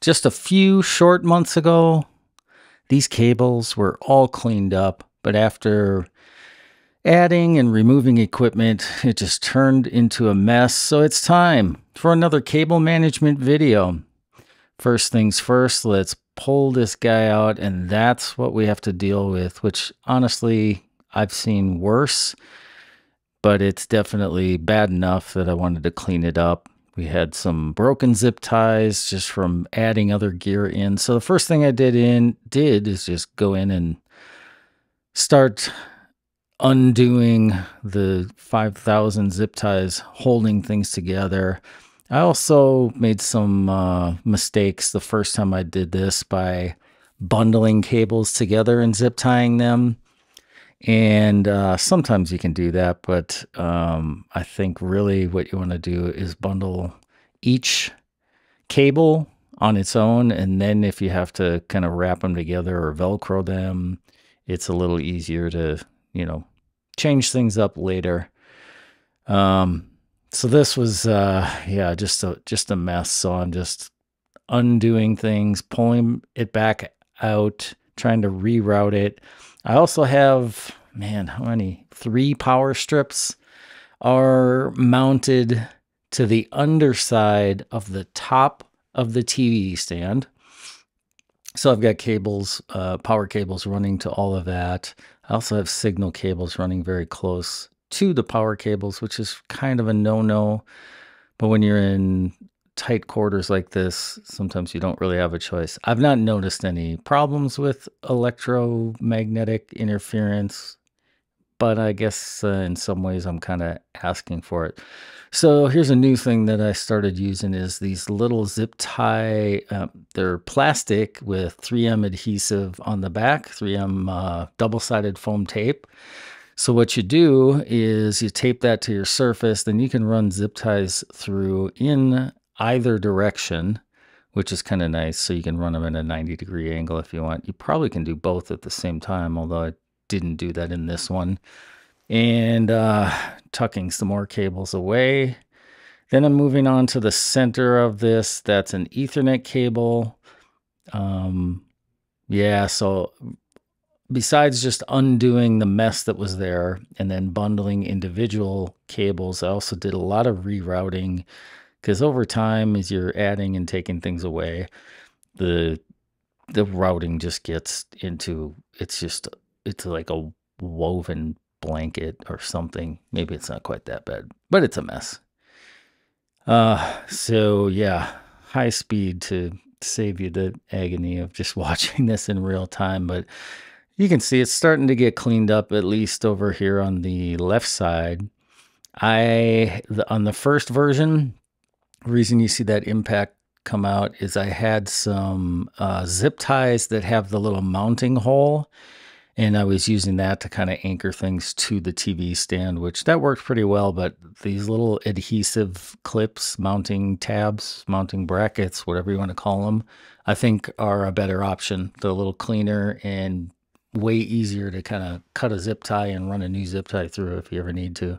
Just a few short months ago, these cables were all cleaned up, but after adding and removing equipment, it just turned into a mess. So it's time for another cable management video. First things first, let's pull this guy out, and that's what we have to deal with, which honestly, I've seen worse, but it's definitely bad enough that I wanted to clean it up. We had some broken zip ties just from adding other gear in. So the first thing I did is just go in and start undoing the 5,000 zip ties holding things together. I also made some mistakes the first time I did this by bundling cables together and zip tying them. And sometimes you can do that, but I think really what you want to do is bundle each cable on its own. And then if you have to kind of wrap them together or Velcro them, it's a little easier to, you know, change things up later. So this was, yeah, just a mess. So I'm just undoing things, pulling it back out, trying to reroute it. I also have, man, how many? 3 power strips are mounted to the underside of the top of the TV stand. So I've got cables, power cables running to all of that. I also have signal cables running very close to the power cables, which is kind of a no-no. But when you're in tight quarters like this, sometimes you don't really have a choice. I've not noticed any problems with electromagnetic interference, but I guess in some ways I'm kind of asking for it. So here's a new thing that I started using is these little zip tie, they're plastic with 3M adhesive on the back, 3M double-sided foam tape. So what you do is you tape that to your surface, then you can run zip ties through in either direction, which is kind of nice. So you can run them at a 90-degree angle if you want. You probably can do both at the same time, although I didn't do that in this one. And tucking some more cables away. Then I'm moving on to the center of this. That's an Ethernet cable. Yeah, so besides just undoing the mess that was there and then bundling individual cables, I also did a lot of rerouting. Because over time, as you're adding and taking things away, the routing just gets into, it's like a woven blanket or something. Maybe it's not quite that bad, but it's a mess. So yeah, high speed to save you the agony of just watching this in real time. But you can see it's starting to get cleaned up, at least over here on the left side. On the first version, the reason you see that impact come out is I had some zip ties that have the little mounting hole, and I was using that to kind of anchor things to the TV stand, which that worked pretty well, but these little adhesive clips, mounting tabs, mounting brackets, whatever you want to call them, I think are a better option. They're a little cleaner and way easier to kind of cut a zip tie and run a new zip tie through if you ever need to.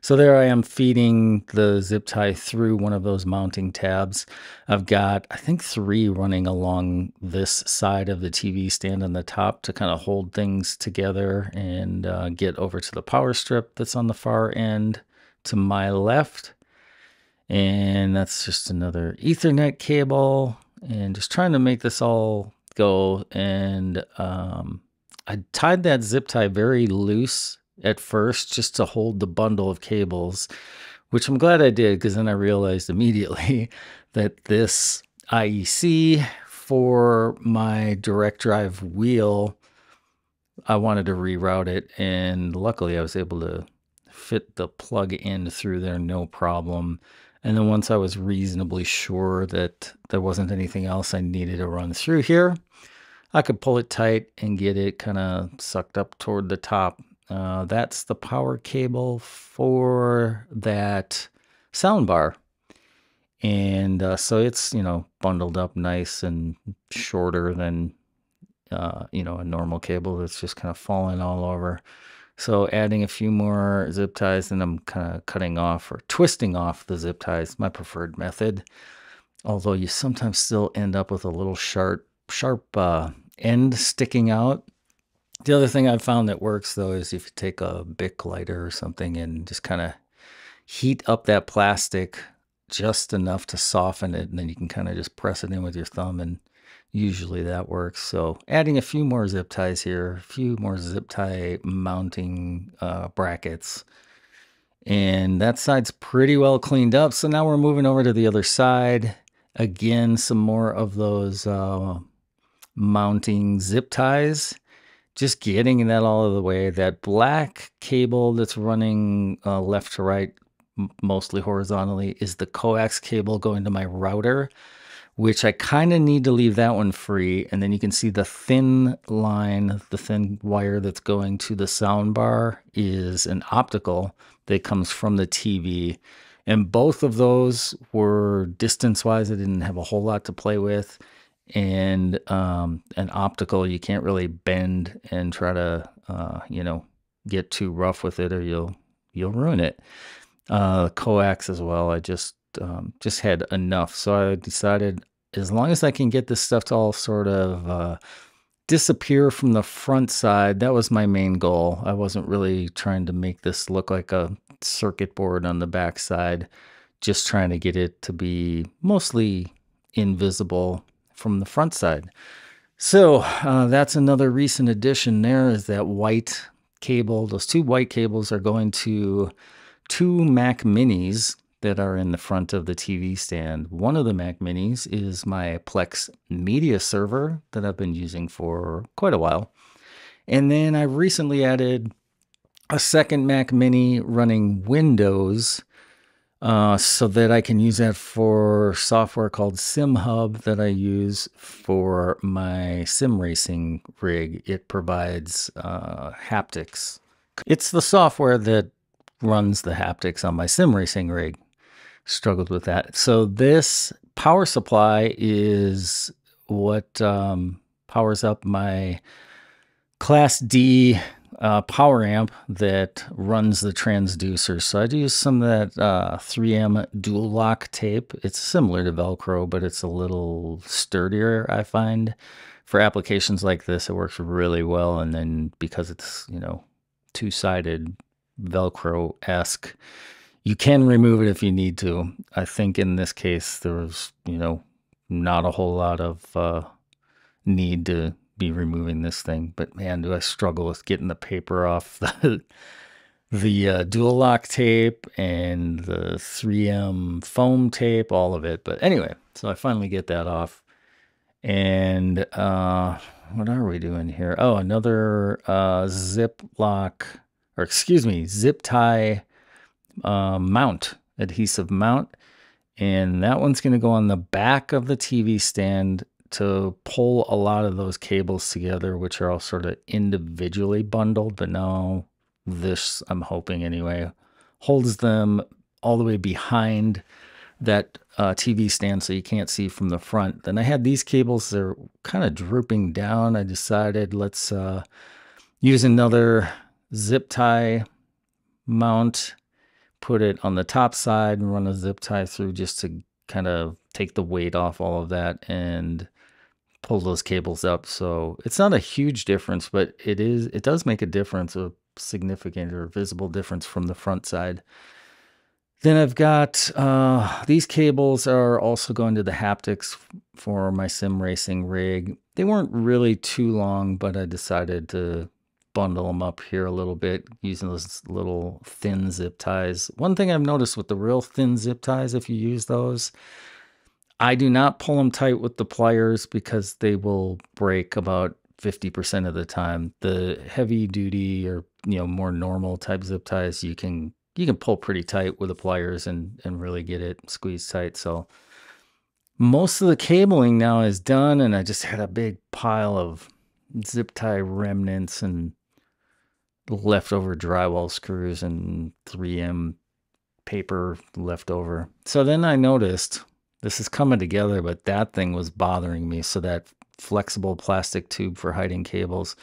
So there I am feeding the zip tie through one of those mounting tabs. I've got, I think, 3 running along this side of the TV stand on the top to kind of hold things together and get over to the power strip that's on the far end to my left. And that's just another Ethernet cable, and just trying to make this all go. And I tied that zip tie very loose at first, just to hold the bundle of cables, which I'm glad I did, because then I realized immediately that this IEC for my direct drive wheel, I wanted to reroute it, and luckily I was able to fit the plug in through there no problem. And then once I was reasonably sure that there wasn't anything else I needed to run through here, I could pull it tight and get it kind of sucked up toward the top. That's the power cable for that soundbar. And so it's, you know, bundled up nice and shorter than, you know, a normal cable that's just kind of falling all over. So adding a few more zip ties, and I'm kind of cutting off or twisting off the zip ties, my preferred method. although you sometimes still end up with a little sharp end sticking out. The other thing I've found that works, though, is if you take a BIC lighter or something and just kind of heat up that plastic just enough to soften it, and then you can kind of just press it in with your thumb, and usually that works. So adding a few more zip ties here, a few more zip tie mounting brackets, and that side's pretty well cleaned up. So now we're moving over to the other side. Again, some more of those mounting zip ties. Just getting that all of the way. That black cable that's running left to right, mostly horizontally, is the coax cable going to my router, which I kind of need to leave that one free. And then you can see the thin line, the thin wire that's going to the sound bar is an optical that comes from the TV. And both of those were distance-wise. I didn't have a whole lot to play with. And an optical, you can't really bend and try to, you know, get too rough with it, or you'll ruin it. Coax as well, I just had enough. So I decided, as long as I can get this stuff to all sort of disappear from the front side, that was my main goal. I wasn't really trying to make this look like a circuit board on the back side, just trying to get it to be mostly invisible from the front side. So that's another recent addition there, is that white cable. Those two white cables are going to two Mac minis that are in the front of the TV stand. One of the Mac minis is my Plex media server that I've been using for quite a while. And then I recently added a second Mac mini running Windows, so that I can use that for software called SimHub that I use for my sim racing rig. It provides haptics. It's the software that runs the haptics on my sim racing rig. Struggled with that. So this power supply is what powers up my Class D power amp that runs the transducers. So I do use some of that 3M dual lock tape. It's similar to Velcro, but it's a little sturdier, I find. For applications like this, it works really well. And then because it's, you know, two-sided Velcro-esque, you can remove it if you need to. I think in this case, there was, you know, not a whole lot of need to be removing this thing, but man, do I struggle with getting the paper off the dual lock tape and the 3M foam tape, all of it. But anyway, so I finally get that off. And what are we doing here? Oh, another zip tie mount, adhesive mount. And that one's going to go on the back of the TV stand to pull a lot of those cables together, which are all sort of individually bundled, but now this, I'm hoping anyway, holds them all the way behind that TV stand so you can't see from the front. Then I had these cables, they're kind of drooping down. I decided let's use another zip tie mount, put it on the top side and run a zip tie through just to kind of take the weight off all of that and pull those cables up. So it's not a huge difference, but it does make a difference, a significant or visible difference from the front side. Then I've got these cables are also going to the haptics for my sim racing rig. They weren't really too long, but I decided to bundle them up here a little bit using those little thin zip ties. One thing I've noticed with the real thin zip ties, if you use those, I do not pull them tight with the pliers because they will break about 50% of the time. The heavy duty or, you know, more normal type zip ties, you can pull pretty tight with the pliers and really get it squeezed tight. So most of the cabling now is done, and I just had a big pile of zip tie remnants and leftover drywall screws and 3M paper left over. So then I noticed this is coming together, but that thing was bothering me. So that flexible plastic tube for hiding cables.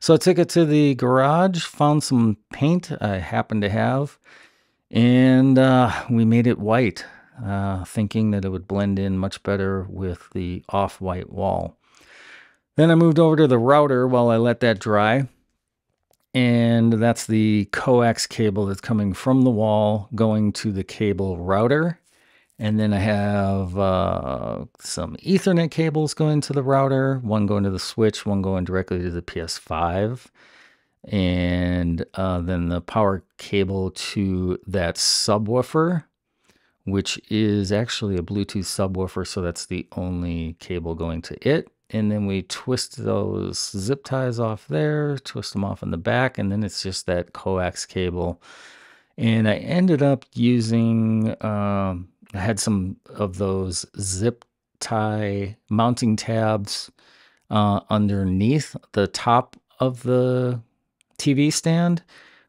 So I took it to the garage, found some paint I happened to have, and we made it white. thinking that it would blend in much better with the off-white wall. Then I moved over to the router while I let that dry. And that's the coax cable that's coming from the wall going to the cable router. And then I have some Ethernet cables going to the router, one going to the switch, one going directly to the PS5. And then the power cable to that subwoofer, which is actually a Bluetooth subwoofer. So that's the only cable going to it. And then we twist those zip ties off there, twist them off in the back, and then it's just that coax cable. And I ended up using, I had some of those zip tie mounting tabs underneath the top of the TV stand,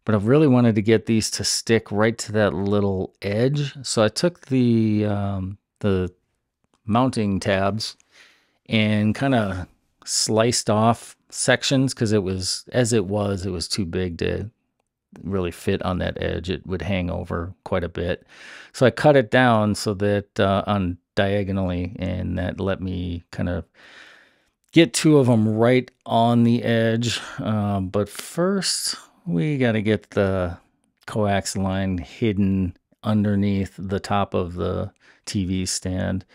but I really wanted to get these to stick right to that little edge. So I took the mounting tabs and kind of sliced off sections because it was too big to really fit on that edge. It would hang over quite a bit. So I cut it down so that on diagonally, and that let me kind of get two of them right on the edge. But first we got to get the coax line hidden underneath the top of the TV stand.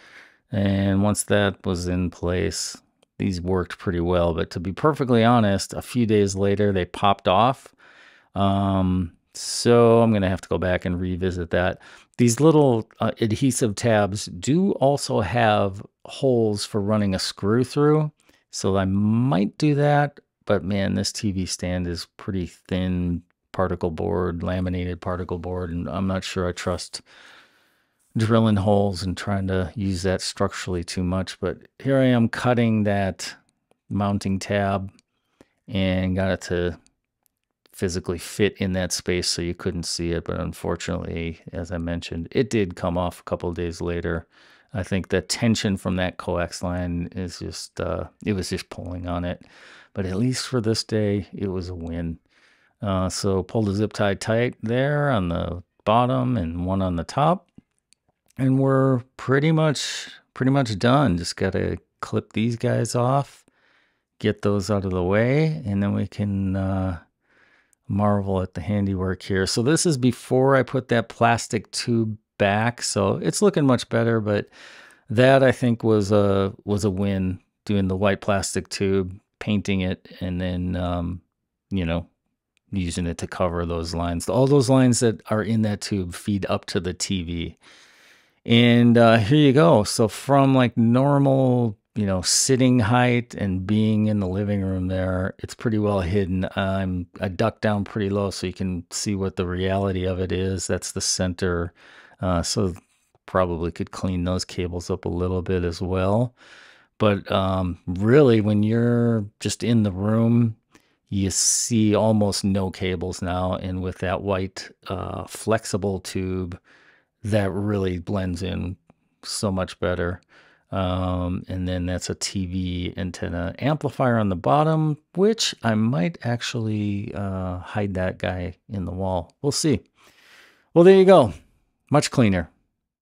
And once that was in place, these worked pretty well. But to be perfectly honest, a few days later, they popped off. So I'm going to have to go back and revisit that. These little adhesive tabs do also have holes for running a screw through. So I might do that. But man, this TV stand is pretty thin particle board, laminated particle board. And I'm not sure I trust drilling holes and trying to use that structurally too much. But here I am cutting that mounting tab and got it to physically fit in that space so you couldn't see it. But unfortunately, as I mentioned, it did come off a couple of days later. I think the tension from that coax line is just, it was just pulling on it. But at least for this day, it was a win. So pull the zip tie tight there on the bottom and one on the top. And we're pretty much done. Just got to clip these guys off, get those out of the way, and then we can marvel at the handiwork here. So this is before I put that plastic tube back. So it's looking much better, but that I think was a win, doing the white plastic tube, painting it, and then, you know, using it to cover those lines. All those lines that are in that tube feed up to the TV. And here you go. So from like normal, you know, sitting height and being in the living room there, it's pretty well hidden. I ducked down pretty low so you can see what the reality of it is. That's the center. So probably could clean those cables up a little bit as well. But really, when you're just in the room, you see almost no cables now. And with that white flexible tube, that really blends in so much better. And then that's a TV antenna amplifier on the bottom, which I might actually hide that guy in the wall. We'll see. Well, there you go. Much cleaner.